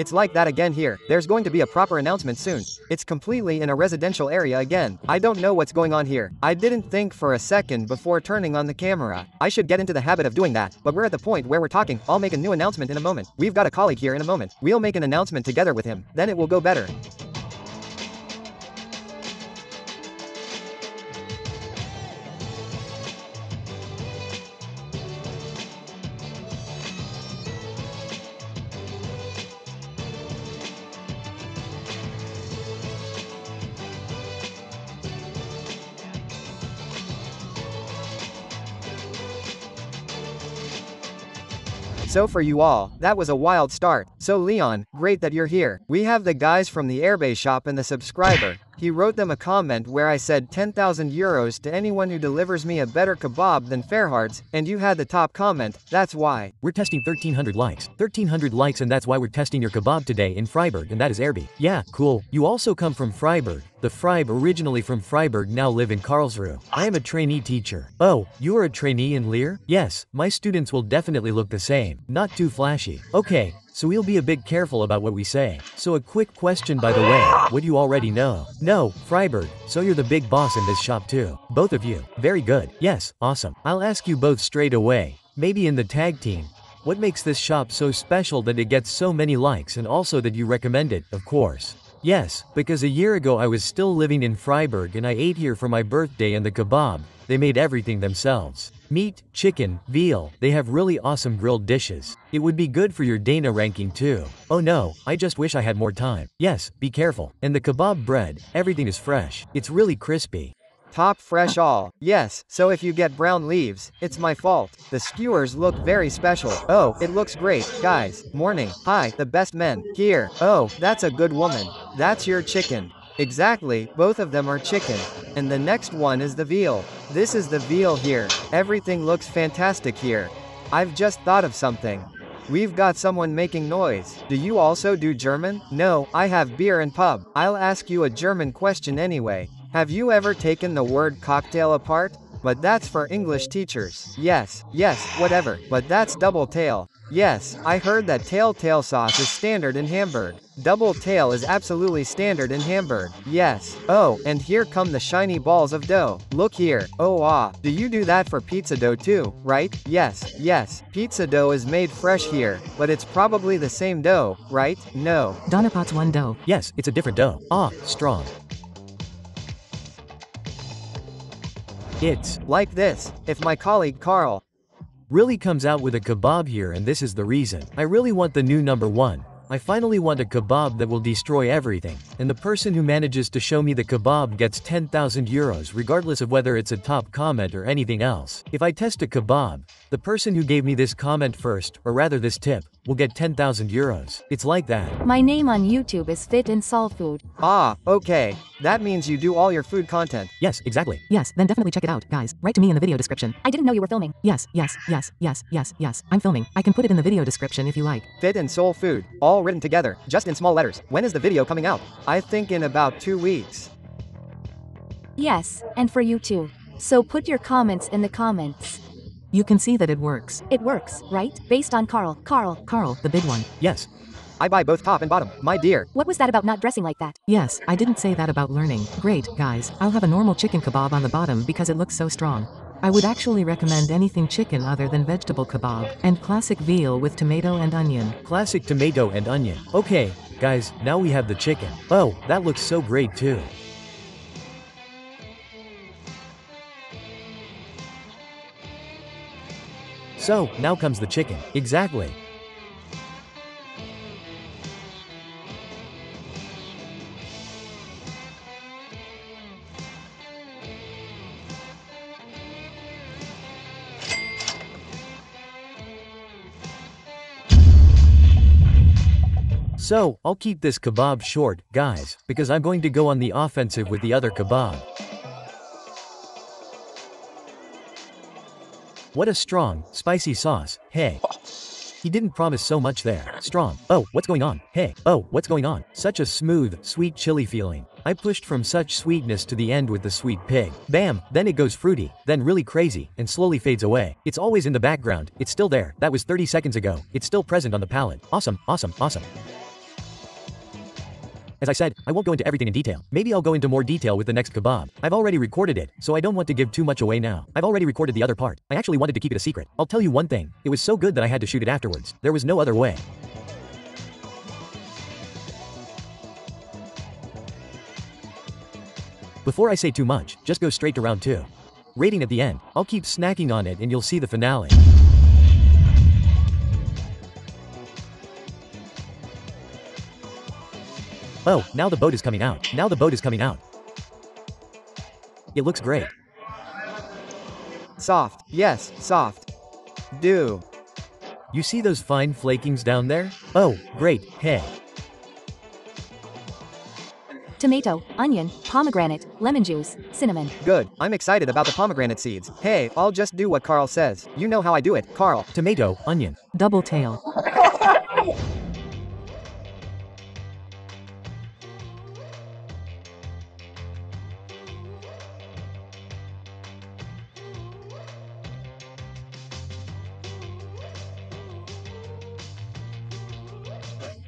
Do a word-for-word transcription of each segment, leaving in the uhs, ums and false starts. It's like that again here. There's going to be a proper announcement soon. It's completely in a residential area again. I don't know what's going on here. I didn't think for a second before turning on the camera. I should get into the habit of doing that, but we're at the point where we're talking. I'll make a new announcement in a moment. We've got a colleague here in a moment. We'll make an announcement together with him. Then it will go better. So for you all, that was a wild start. So Leon, great that you're here. We have the guys from the Airbay shop and the subscriber. He wrote them a comment where I said ten thousand euros to anyone who delivers me a better kebab than Ferhat's, and you had the top comment. That's why. We're testing thirteen hundred likes. thirteen hundred likes, and that's why we're testing your kebab today in Freiburg, and that is Airbay. Yeah, cool. You also come from Freiburg. The Freib originally from Freiburg now live in Karlsruhe. I am a trainee teacher. Oh, you are a trainee in Lear? Yes, my students will definitely look the same. Not too flashy. Okay, so we'll be a bit careful about what we say. So a quick question by the way, what do you already know? No, Freiburg, so you're the big boss in this shop too. Both of you. Very good. Yes, awesome. I'll ask you both straight away, maybe in the tag team. What makes this shop so special that it gets so many likes and also that you recommend it, of course? Yes, because a year ago I was still living in Freiburg and I ate here for my birthday and the kebab, they made everything themselves. Meat, chicken, veal, they have really awesome grilled dishes. It would be good for your Dana ranking too. Oh no, I just wish I had more time. Yes, be careful. And the kebab bread, everything is fresh. It's really crispy. Top fresh all. Yes, so if you get brown leaves, it's my fault. The skewers look very special. Oh, it looks great, guys. Morning. Hi, the best men. Here. Oh, that's a good woman. That's your chicken. Exactly, both of them are chicken. And the next one is the veal. This is the veal here. Everything looks fantastic here. I've just thought of something. We've got someone making noise. Do you also do German? No, I have beer and pub. I'll ask you a German question anyway. Have you ever taken the word cocktail apart? But that's for English teachers. Yes, yes, whatever. But that's double tail. Yes, I heard that telltale sauce is standard in Hamburg. Double tail is absolutely standard in Hamburg. Yes. Oh, and here come the shiny balls of dough. Look here. Oh ah. Do you do that for pizza dough too, right? Yes, yes. Pizza dough is made fresh here, but it's probably the same dough, right? No. Donnerpots one dough. Yes, it's a different dough. Ah, strong. It's like this, if my colleague Karl really comes out with a kebab here, and this is the reason. I really want the new number one. I finally want a kebab that will destroy everything. And the person who manages to show me the kebab gets ten thousand euros regardless of whether it's a top comment or anything else. If I test a kebab, the person who gave me this comment first, or rather this tip, will get ten thousand euros. It's like that. My name on YouTube is Fit and Soul Food. Ah, okay. That means you do all your food content. Yes, exactly. Yes, then definitely check it out, guys. Write to me in the video description. I didn't know you were filming. Yes, yes, yes, yes, yes, yes. I'm filming. I can put it in the video description if you like. Fit and Soul Food. All written together, just in small letters. When is the video coming out? I think in about two weeks. Yes, and for you too. So put your comments in the comments. You can see that it works. It works, right? Based on Karl. Karl. Karl, the big one. Yes. I buy both top and bottom, my dear. What was that about not dressing like that? Yes, I didn't say that about learning. Great, guys. I'll have a normal chicken kebab on the bottom because it looks so strong. I would actually recommend anything chicken other than vegetable kebab, and classic veal with tomato and onion. Classic tomato and onion. Okay, guys, now we have the chicken. Oh, that looks so great too. So, now comes the chicken. Exactly. So, I'll keep this kebab short, guys, because I'm going to go on the offensive with the other kebab. What a strong, spicy sauce, hey. He didn't promise so much there. Strong. Oh, what's going on? Hey. Oh, what's going on? Such a smooth, sweet chili feeling. I pushed from such sweetness to the end with the sweet pig. Bam, then it goes fruity, then really crazy, and slowly fades away. It's always in the background, it's still there. That was thirty seconds ago. It's still present on the palate. Awesome, awesome, awesome. As I said, I won't go into everything in detail. Maybe I'll go into more detail with the next kebab. I've already recorded it, so I don't want to give too much away now. I've already recorded the other part. I actually wanted to keep it a secret. I'll tell you one thing. It was so good that I had to shoot it afterwards. There was no other way. Before I say too much, just go straight to round two. Rating at the end. I'll keep snacking on it and you'll see the finale. Oh, now the boat is coming out. Now the boat is coming out. It looks great. Soft. Yes, soft. Do. You see those fine flakings down there? Oh, great. Hey. Tomato, onion, pomegranate, lemon juice, cinnamon. Good. I'm excited about the pomegranate seeds. Hey, I'll just do what Karl says. You know how I do it, Karl. Tomato, onion. Double tail.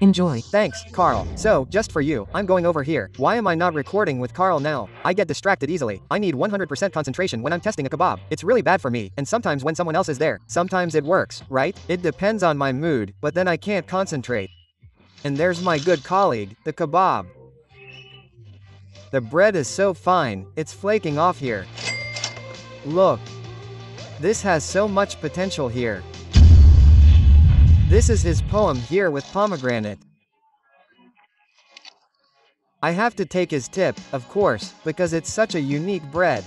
Enjoy. Thanks, Karl. So, just for you, I'm going over here. Why am I not recording with Karl now? I get distracted easily. I need one hundred percent concentration when I'm testing a kebab. It's really bad for me, and sometimes when someone else is there. Sometimes it works, right? It depends on my mood, but then I can't concentrate. And there's my good colleague, the kebab. The bread is so fine, it's flaking off here. Look. This has so much potential here. This is his poem here with pomegranate. I have to take his tip, of course, because it's such a unique bread.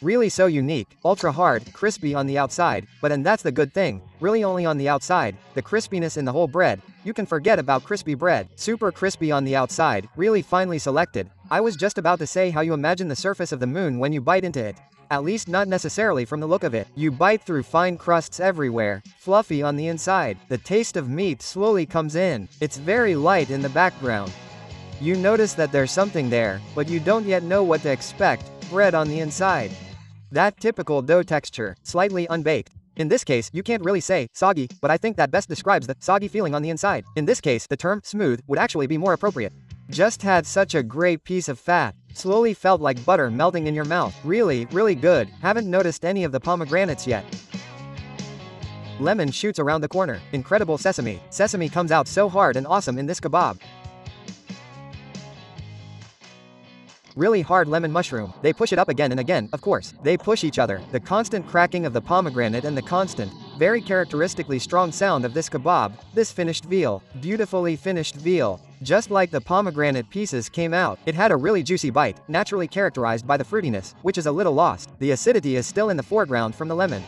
Really so unique, ultra hard, crispy on the outside, but and that's the good thing, really only on the outside, the crispiness in the whole bread, you can forget about crispy bread, super crispy on the outside, really finely selected. I was just about to say how you imagine the surface of the moon when you bite into it. At least not necessarily from the look of it. You bite through fine crusts everywhere, fluffy on the inside. The taste of meat slowly comes in. It's very light in the background. You notice that there's something there, but you don't yet know what to expect. Bread on the inside. That typical dough texture, slightly unbaked. In this case, you can't really say soggy, but I think that best describes the soggy feeling on the inside. In this case, the term smooth would actually be more appropriate. Just had such a great piece of fat. Slowly felt like butter melting in your mouth. Really, really good. Haven't noticed any of the pomegranates yet. Lemon shoots around the corner. Incredible sesame. Sesame comes out so hard and awesome in this kebab. Really hard lemon mushroom. They push it up again and again, of course. They push each other. The constant cracking of the pomegranate and the constant, very characteristically strong sound of this kebab. This finished veal. Beautifully finished veal. Just like the pomegranate pieces came out, it had a really juicy bite, naturally characterized by the fruitiness, which is a little lost. The acidity is still in the foreground from the lemon.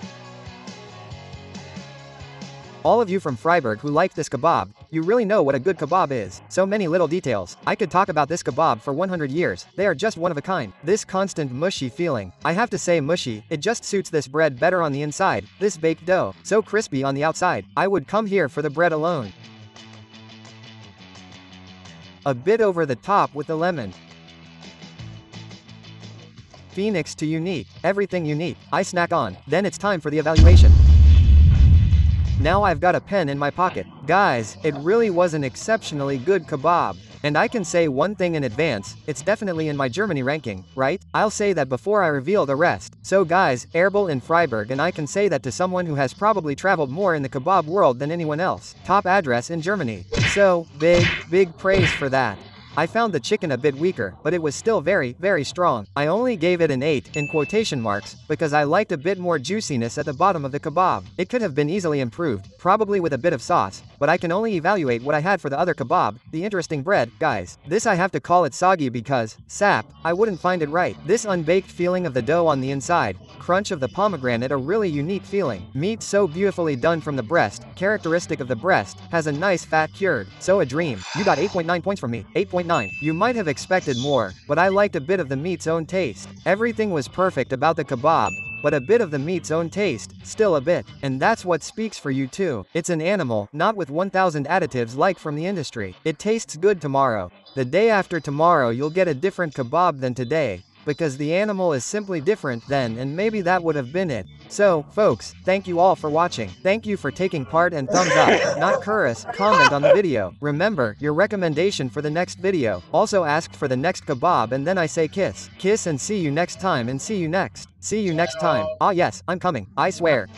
All of you from Freiburg who liked this kebab, you really know what a good kebab is. So many little details. I could talk about this kebab for one hundred years. They are just one of a kind. This constant mushy feeling. I have to say mushy, it just suits this bread better on the inside. This baked dough, so crispy on the outside. I would come here for the bread alone. A bit over the top with the lemon. Phoenix to unique. Everything unique. I snack on. Then it's time for the evaluation. Now I've got a pen in my pocket. Guys, it really was an exceptionally good kebab. And I can say one thing in advance, it's definitely in my Germany ranking, right? I'll say that before I reveal the rest. So guys, Airbay in Freiburg, and I can say that to someone who has probably traveled more in the kebab world than anyone else. Top address in Germany. So, big, big praise for that. I found the chicken a bit weaker, but it was still very, very strong. I only gave it an eight, in quotation marks, because I liked a bit more juiciness at the bottom of the kebab. It could have been easily improved, probably with a bit of sauce, but I can only evaluate what I had for the other kebab, the interesting bread. Guys, this I have to call it soggy because, sap, I wouldn't find it right. This unbaked feeling of the dough on the inside, crunch of the pomegranate, a really unique feeling. Meat so beautifully done from the breast, characteristic of the breast, has a nice fat cured. So a dream. You got eight point nine points from me, eight point nine. You might have expected more, but I liked a bit of the meat's own taste. Everything was perfect about the kebab, but a bit of the meat's own taste, still a bit. And that's what speaks for you too. It's an animal, not with one thousand additives like from the industry. It tastes good tomorrow. The day after tomorrow you'll get a different kebab than today. because the animal is simply different then, and maybe that would have been it. So, folks, thank you all for watching. Thank you for taking part, and thumbs up, not curse, comment on the video. Remember, your recommendation for the next video. Also asked for the next kebab, and then I say kiss. Kiss and see you next time and see you next. See you next time. Ah yes, I'm coming. I swear.